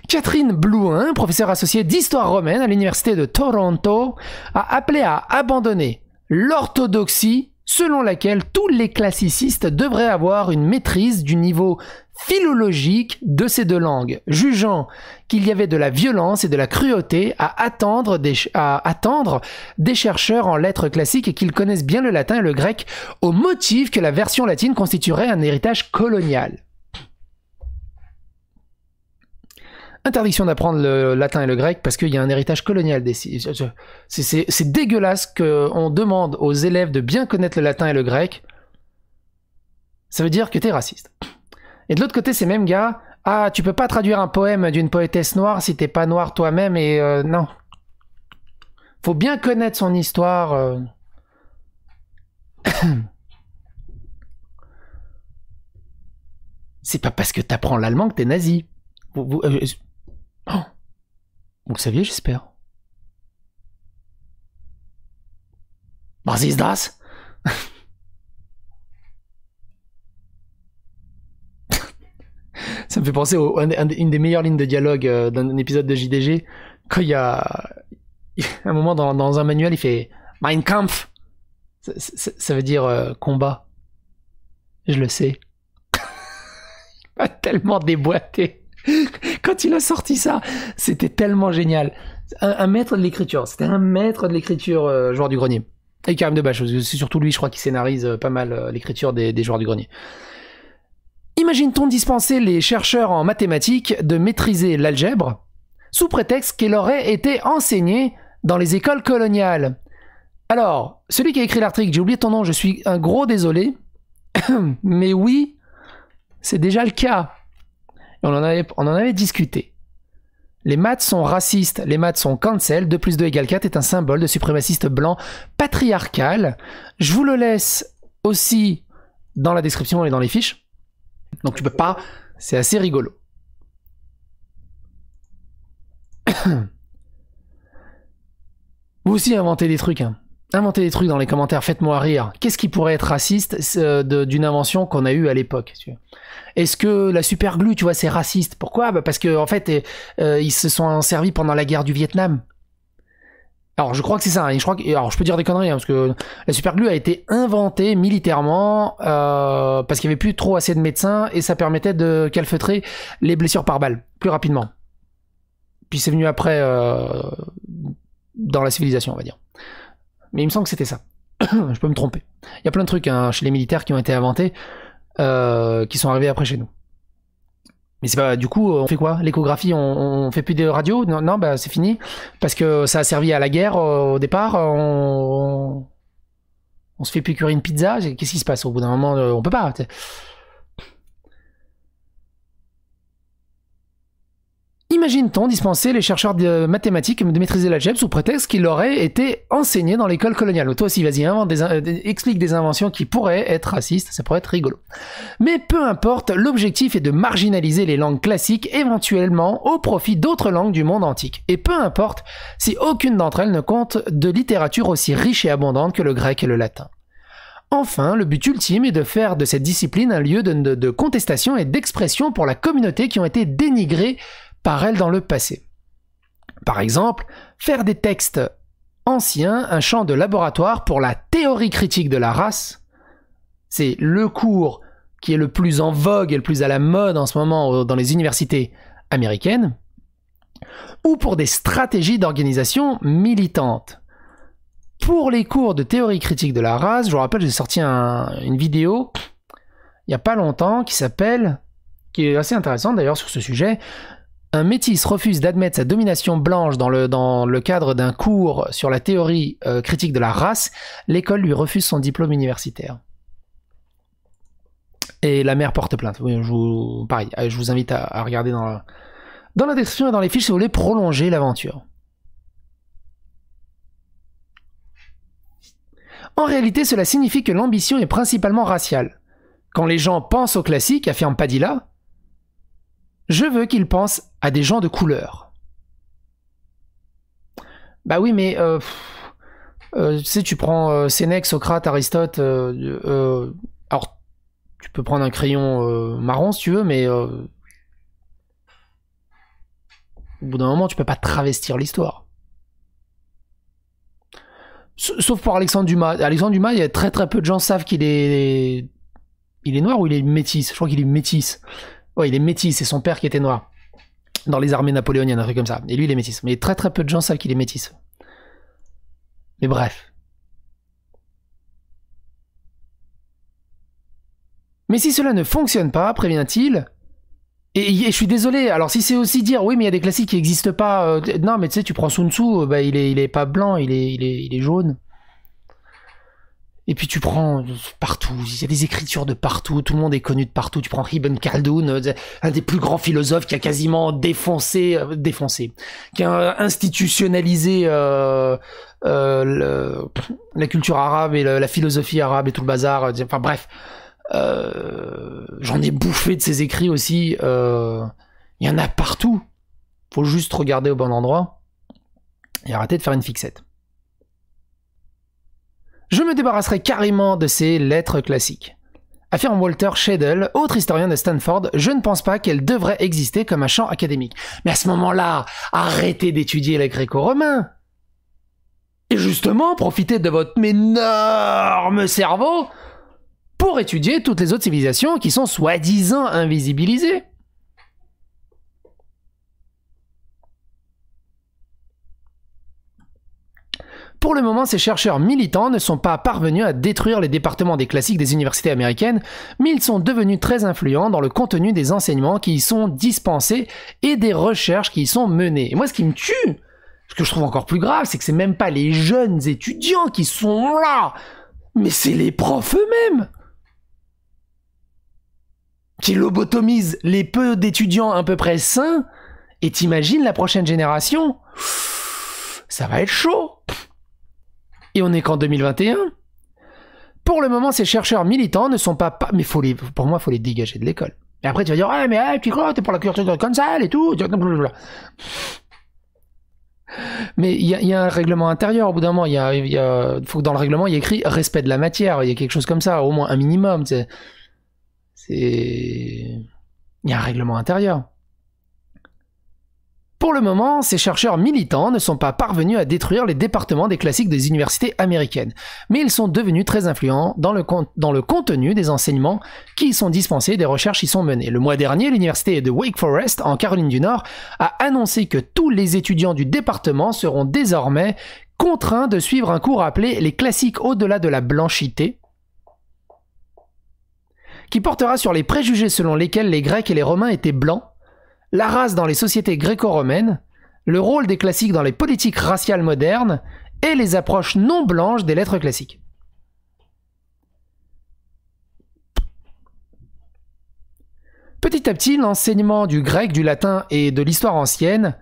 Catherine Blouin, professeure associée d'histoire romaine à l'université de Toronto, a appelé à abandonner l'orthodoxie selon laquelle tous les classicistes devraient avoir une maîtrise du niveau philologique de ces deux langues, jugeant qu'il y avait de la violence et de la cruauté à attendre des chercheurs en lettres classiques et qu'ils connaissent bien le latin et le grec au motif que la version latine constituerait un héritage colonial. Interdiction d'apprendre le latin et le grec parce qu'il y a un héritage colonial. C'est dégueulasse qu'on demande aux élèves de bien connaître le latin et le grec. Ça veut dire que t'es raciste. Et de l'autre côté, ces mêmes gars, ah, tu peux pas traduire un poème d'une poétesse noire si t'es pas noir toi-même et non. Faut bien connaître son histoire. C'est pas parce que t'apprends l'allemand que t'es nazi. Vous le saviez, j'espère. Was ist das? Ça me fait penser à une des meilleures lignes de dialogue d'un épisode de JDG. Quand il y a un moment dans un manuel, il fait Mein Kampf. Ça veut dire combat. Je le sais. Il m'a tellement déboîté. Quand il a sorti ça, c'était tellement génial. Un maître de l'écriture. C'était un maître de l'écriture Joueur du Grenier. Et Karim Debache, c'est surtout lui, je crois, qui scénarise pas mal l'écriture des Joueurs du Grenier. Imagine-t-on dispenser les chercheurs en mathématiques de maîtriser l'algèbre sous prétexte qu'elle aurait été enseignée dans les écoles coloniales? Alors, celui qui a écrit l'article, j'ai oublié ton nom, je suis un gros désolé, mais oui, c'est déjà le cas. On en avait discuté. Les maths sont racistes, les maths sont cancel, 2 plus 2 égale 4 est un symbole de suprémaciste blanc patriarcal. Je vous le laisse aussi dans la description et dans les fiches. Donc tu peux pas, c'est assez rigolo. Vous aussi inventez des trucs, hein. Inventez des trucs dans les commentaires, faites-moi rire. Qu'est-ce qui pourrait être raciste d'une invention qu'on a eue à l'époque? Est-ce que la superglue, tu vois, c'est raciste? Pourquoi? Bah parce que en fait, ils se sont servis pendant la guerre du Vietnam. Alors je crois que c'est ça, hein. Alors je peux dire des conneries, hein, parce que la superglue a été inventée militairement parce qu'il n'y avait plus trop assez de médecins et ça permettait de calfeutrer les blessures par balle plus rapidement. Puis c'est venu après dans la civilisation, on va dire. Mais il me semble que c'était ça. je peux me tromper. Il y a plein de trucs hein, chez les militaires qui ont été inventés, qui sont arrivés après chez nous. Mais c'est pas, du coup, on fait quoi? L'échographie, on fait plus de radio? Non, non, bah c'est fini. Parce que ça a servi à la guerre au départ. On se fait plus cuire une pizza. Qu'est-ce qui se passe? Au bout d'un moment, on peut pas. T'sais. Imagine-t-on dispenser les chercheurs de mathématiques de maîtriser l'algèbre sous prétexte qu'il aurait été enseigné dans l'école coloniale? Toi aussi, vas-y, explique des inventions qui pourraient être racistes, ça pourrait être rigolo. Mais peu importe, l'objectif est de marginaliser les langues classiques éventuellement au profit d'autres langues du monde antique. Et peu importe si aucune d'entre elles ne compte de littérature aussi riche et abondante que le grec et le latin. Enfin, le but ultime est de faire de cette discipline un lieu de contestation et d'expression pour la communauté qui ont été dénigrées par elle dans le passé. Par exemple, faire des textes anciens un champ de laboratoire pour la théorie critique de la race, c'est le cours qui est le plus en vogue et le plus à la mode en ce moment dans les universités américaines, ou pour des stratégies d'organisation militante. Pour les cours de théorie critique de la race, je vous rappelle, j'ai sorti une vidéo il n'y a pas longtemps qui est assez intéressante d'ailleurs sur ce sujet. Un métis refuse d'admettre sa domination blanche dans le cadre d'un cours sur la théorie critique de la race. L'école lui refuse son diplôme universitaire. Et la mère porte plainte. Oui, pareil, je vous invite à regarder dans la description et dans les fiches si vous voulez prolonger l'aventure. En réalité, cela signifie que l'ambition est principalement raciale. Quand les gens pensent au classique, affirme Padilla, je veux qu'ils pensent à des gens de couleur. Bah oui, mais tu sais, tu prends Sénèque, Socrate, Aristote. Alors, tu peux prendre un crayon marron si tu veux, mais au bout d'un moment, tu peux pas travestir l'histoire. Sauf pour Alexandre Dumas. Alexandre Dumas, il y a très peu de gens savent qu'il est, noir ou il est métis. Je crois qu'il est métis. Ouais, il est métis, c'est son père qui était noir. Dans les armées napoléoniennes, un truc comme ça. Et lui, il est métis. Mais très peu de gens savent qu'il est métis. Mais bref. Mais si cela ne fonctionne pas, prévient-il... Et je suis désolé, alors si c'est aussi dire, oui, mais il y a des classiques qui n'existent pas... non, mais tu sais, tu prends Sun Tzu, bah, il est pas blanc, il est jaune. Et puis tu prends partout, il y a des écritures de partout, tout le monde est connu de partout. Tu prends Ibn Khaldoun, un des plus grands philosophes qui a quasiment défoncé, qui a institutionnalisé la culture arabe et la philosophie arabe et tout le bazar. Enfin bref, j'en ai bouffé de ses écrits aussi. Il y en a partout. Faut juste regarder au bon endroit et arrêter de faire une fixette. Je me débarrasserai carrément de ces lettres classiques. Affirme Walter Scheidel, autre historien de Stanford, je ne pense pas qu'elle devrait exister comme un champ académique. Mais à ce moment-là, arrêtez d'étudier les gréco-romains. Et justement, profitez de votre énorme cerveau pour étudier toutes les autres civilisations qui sont soi-disant invisibilisées. Pour le moment, ces chercheurs militants ne sont pas parvenus à détruire les départements des classiques des universités américaines, mais ils sont devenus très influents dans le contenu des enseignements qui y sont dispensés et des recherches qui y sont menées. Et moi, ce qui me tue, ce que je trouve encore plus grave, c'est que c'est même pas les jeunes étudiants qui sont là, mais c'est les profs eux-mêmes qui lobotomisent les peu d'étudiants à peu près sains, et t'imagines la prochaine génération? Ça va être chaud. Et on est qu'en 2021. Pour le moment, ces chercheurs militants ne sont pas... Mais pour moi, il faut les dégager de l'école. Et après, tu vas dire, ah, mais hey, tu crois, t'es pour la culture comme ça, et tout. Mais il y a un règlement intérieur. Au bout d'un moment, faut que dans le règlement, il y a écrit respect de la matière. Il y a quelque chose comme ça, au moins un minimum. Il y a un règlement intérieur. Pour le moment, ces chercheurs militants ne sont pas parvenus à détruire les départements des classiques des universités américaines, mais ils sont devenus très influents dans le contenu des enseignements qui y sont dispensés et des recherches y sont menées. Le mois dernier, l'université de Wake Forest, en Caroline du Nord, a annoncé que tous les étudiants du département seront désormais contraints de suivre un cours appelé « Les classiques au-delà de la blanchité », qui portera sur les préjugés selon lesquels les Grecs et les Romains étaient blancs, la race dans les sociétés gréco-romaines, le rôle des classiques dans les politiques raciales modernes et les approches non blanches des lettres classiques. Petit à petit, l'enseignement du grec, du latin et de l'histoire ancienne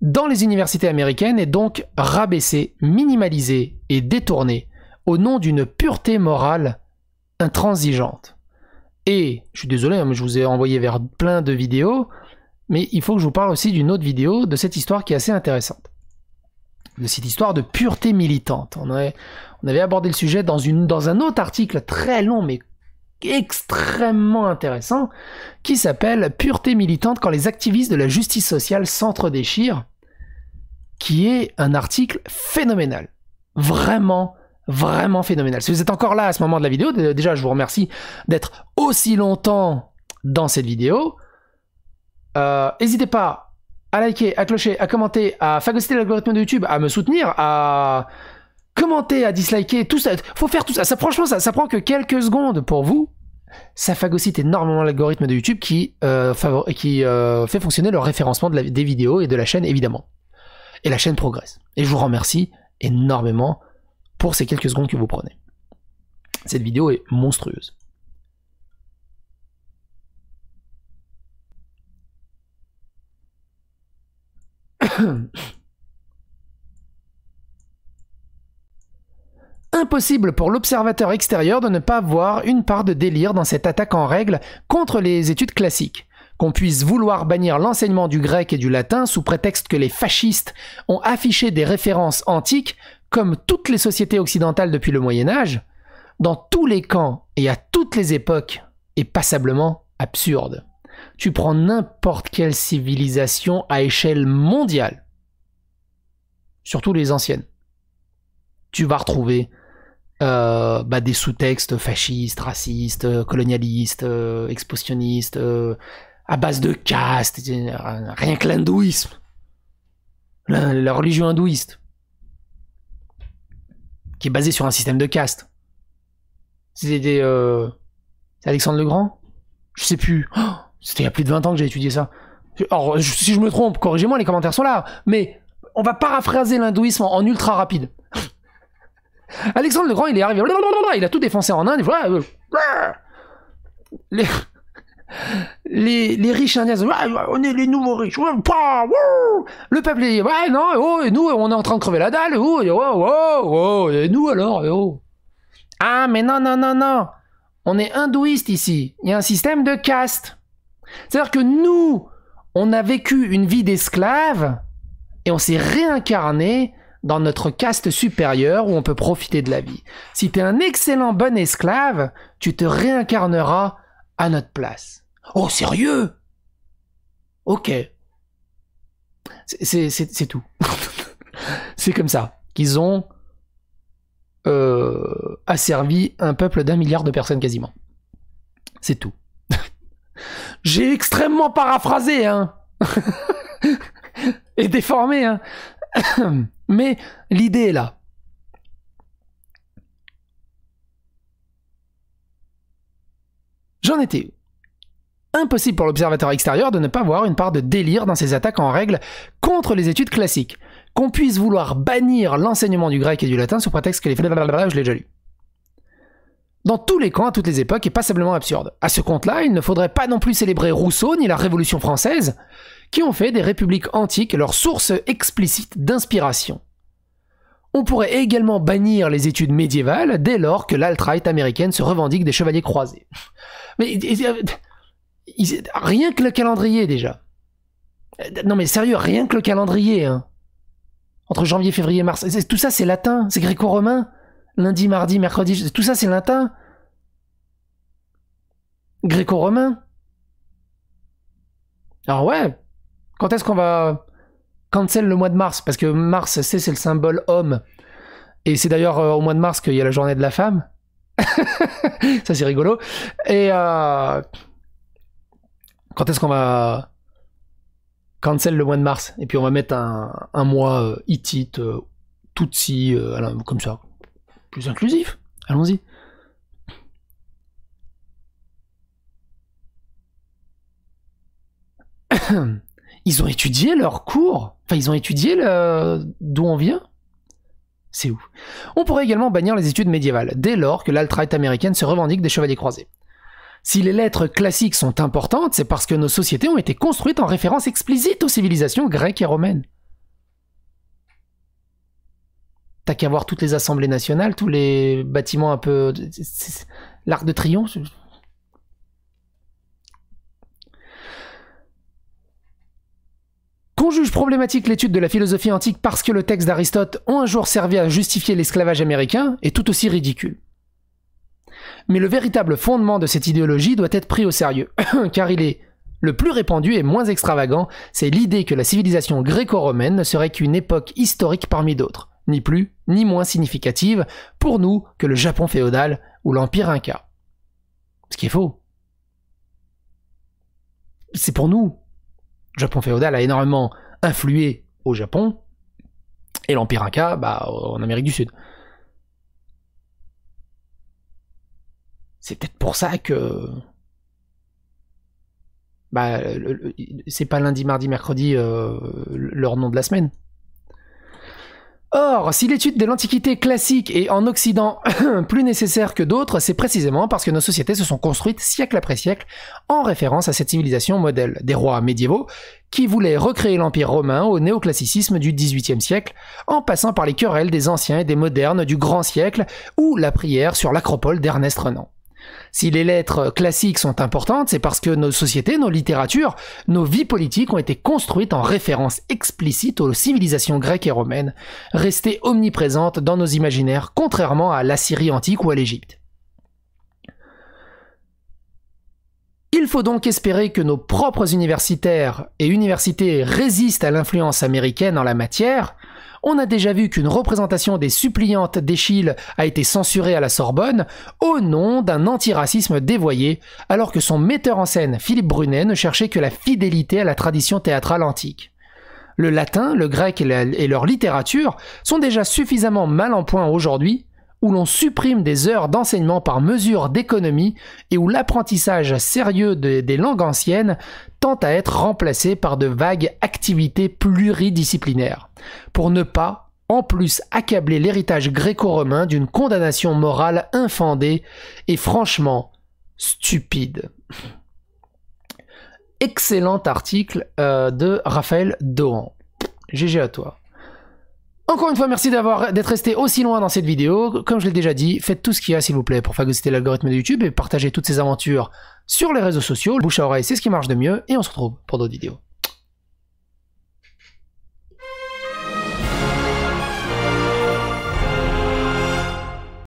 dans les universités américaines est donc rabaissé, minimalisé et détourné au nom d'une pureté morale intransigeante. Et, je suis désolé, je vous ai envoyé vers plein de vidéos, mais il faut que je vous parle aussi d'une autre vidéo de cette histoire qui est assez intéressante. De cette histoire de pureté militante. On avait abordé le sujet dans un autre article très long mais extrêmement intéressant qui s'appelle « Pureté militante quand les activistes de la justice sociale s'entre-déchirent » qui est un article phénoménal. Vraiment phénoménal. Si vous êtes encore là à ce moment de la vidéo, déjà je vous remercie d'être aussi longtemps dans cette vidéo. N'hésitez pas à liker, à clocher, à commenter, à phagocyter l'algorithme de YouTube, à me soutenir, à commenter, à disliker, tout ça. Faut faire tout ça. Franchement, ça prend que quelques secondes pour vous. Ça phagocyte énormément l'algorithme de YouTube qui fait fonctionner le référencement des vidéos et de la chaîne, évidemment. Et la chaîne progresse. Et je vous remercie énormément pour ces quelques secondes que vous prenez. Cette vidéo est monstrueuse. Impossible pour l'observateur extérieur de ne pas voir une part de délire dans cette attaque en règle contre les études classiques. Qu'on puisse vouloir bannir l'enseignement du grec et du latin sous prétexte que les fascistes ont affiché des références antiques comme toutes les sociétés occidentales depuis le Moyen-Âge, dans tous les camps et à toutes les époques, est passablement absurde. Tu prends n'importe quelle civilisation à échelle mondiale, surtout les anciennes, tu vas retrouver des sous-textes fascistes, racistes, colonialistes, expansionnistes, à base de caste, rien que l'hindouisme, la religion hindouiste, qui est basée sur un système de caste. C'était Alexandre le Grand? Je sais plus. Oh, c'était il y a plus de 20 ans que j'ai étudié ça. Alors, si je me trompe, corrigez-moi, les commentaires sont là. Mais on va paraphraser l'hindouisme en ultra rapide. Alexandre le Grand, il est arrivé. Il a tout défoncé en Inde. Les riches indiens, on est les nouveaux riches. Le peuple est, ouais, non, oh, et nous, on est en train de crever la dalle. Oh, oh, oh, et nous alors, oh. Ah, mais non. On est hindouiste ici. Il y a un système de caste. C'est-à-dire que nous, on a vécu une vie d'esclave et on s'est réincarné dans notre caste supérieure où on peut profiter de la vie. Si tu es un excellent bon esclave, tu te réincarneras à notre place. Oh, sérieux? Ok. C'est tout. C'est comme ça qu'ils ont asservi un peuple d'1 milliard de personnes quasiment. C'est tout. J'ai extrêmement paraphrasé, hein. Et déformé, hein. Mais l'idée est là. J'en étais où? Impossible pour l'observateur extérieur de ne pas voir une part de délire dans ces attaques en règle contre les études classiques. Qu'on puisse vouloir bannir l'enseignement du grec et du latin sous prétexte que les... Je l'ai déjà lu. Dans tous les camps, à toutes les époques, est passablement absurde. À ce compte-là, il ne faudrait pas non plus célébrer Rousseau ni la Révolution française, qui ont fait des républiques antiques leur source explicite d'inspiration. On pourrait également bannir les études médiévales dès lors que l'alt-right américaine se revendique des chevaliers croisés. Mais... rien que le calendrier, déjà. Non mais sérieux, rien que le calendrier, hein. Entre janvier, février, mars, tout ça c'est latin, c'est gréco-romain. Lundi, mardi, mercredi, tout ça c'est latin. Gréco-romain. Alors ouais, quand est-ce qu'on va cancel le mois de mars, parce que mars, c'est le symbole homme. Et c'est d'ailleurs au mois de mars qu'il y a la journée de la femme. Ça, c'est rigolo. Et quand est-ce qu'on va cancel le mois de mars? Et puis on va mettre un mois hittite, tutsi, comme ça, plus inclusif. Allons-y. Ils ont étudié leur cours. Enfin, ils ont étudié d'où on vient. C'est ouf. On pourrait également bannir les études médiévales, dès lors que l'alt-right américaine se revendique des chevaliers croisés. Si les lettres classiques sont importantes, c'est parce que nos sociétés ont été construites en référence explicite aux civilisations grecques et romaines. T'as qu'à voir toutes les assemblées nationales, tous les bâtiments un peu... L'Arc de Triomphe. Qu'on juge problématique l'étude de la philosophie antique parce que le texte d'Aristote ont un jour servi à justifier l'esclavage américain est tout aussi ridicule. Mais le véritable fondement de cette idéologie doit être pris au sérieux, car il est le plus répandu et moins extravagant, c'est l'idée que la civilisation gréco-romaine ne serait qu'une époque historique parmi d'autres, ni plus ni moins significative pour nous que le Japon féodal ou l'Empire Inca. Ce qui est faux. C'est pour nous. Le Japon féodal a énormément influé au Japon, et l'Empire Inca, bah, en Amérique du Sud. C'est peut-être pour ça que... Bah, c'est pas lundi, mardi, mercredi, leur nom de la semaine. Or, si l'étude de l'Antiquité classique est en Occident plus nécessaire que d'autres, c'est précisément parce que nos sociétés se sont construites siècle après siècle en référence à cette civilisation modèle des rois médiévaux qui voulaient recréer l'Empire romain au néoclassicisme du XVIIIe siècle en passant par les querelles des anciens et des modernes du Grand Siècle ou la prière sur l'acropole d'Ernest Renan. Si les lettres classiques sont importantes, c'est parce que nos sociétés, nos littératures, nos vies politiques ont été construites en référence explicite aux civilisations grecques et romaines, restées omniprésentes dans nos imaginaires, contrairement à l'Assyrie antique ou à l'Égypte. Il faut donc espérer que nos propres universitaires et universités résistent à l'influence américaine en la matière. On a déjà vu qu'une représentation des suppliantes d'Eschyle a été censurée à la Sorbonne au nom d'un antiracisme dévoyé, alors que son metteur en scène, Philippe Brunet, ne cherchait que la fidélité à la tradition théâtrale antique. Le latin, le grec et leur littérature sont déjà suffisamment mal en point aujourd'hui, où l'on supprime des heures d'enseignement par mesure d'économie et où l'apprentissage sérieux des langues anciennes tend à être remplacé par de vagues activités pluridisciplinaires, pour ne pas, en plus, accabler l'héritage gréco-romain d'une condamnation morale infondée et franchement stupide. Excellent article de Raphaël Doan. GG à toi. Encore une fois, merci d'être resté aussi loin dans cette vidéo. Comme je l'ai déjà dit, faites tout ce qu'il y a, s'il vous plaît, pour phagocyter l'algorithme de YouTube et partagez toutes ces aventures sur les réseaux sociaux. Bouche à oreille, c'est ce qui marche de mieux et on se retrouve pour d'autres vidéos.